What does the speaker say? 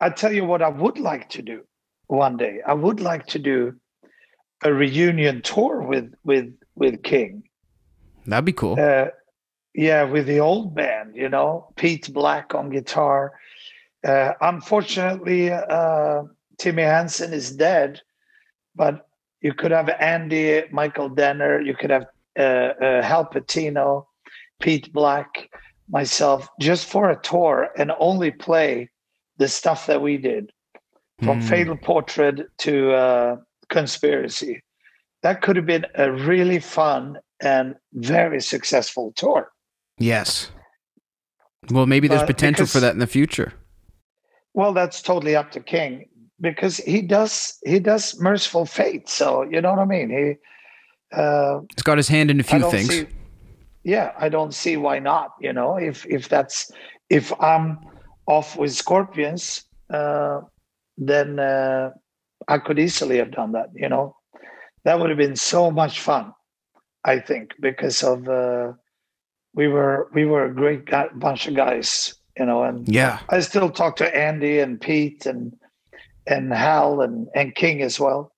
I tell you what I would like to do one day. I would like to do a reunion tour with King. That'd be cool. Yeah, with the old band, you know, Pete Black on guitar. Unfortunately, Timmy Hansen is dead, but you could have Andy Michael Denner. You could have Hal Patino, Pete Black, myself, just for a tour and only play the stuff that we did, from Fatal Portrait to Conspiracy. That could have been a really fun and very successful tour. Yes. Well, maybe there's potential for that in the future. Well, that's totally up to King, because he does Merciful Fate. So, you know what I mean? He's got his hand in a few things. Yeah, I don't see why not, you know, if I'm off with Scorpions, then I could easily have done that, you know. That would have been so much fun, I think, because of we were a great bunch of guys, you know. And yeah, I still talk to Andy and Pete and Hal and King as well.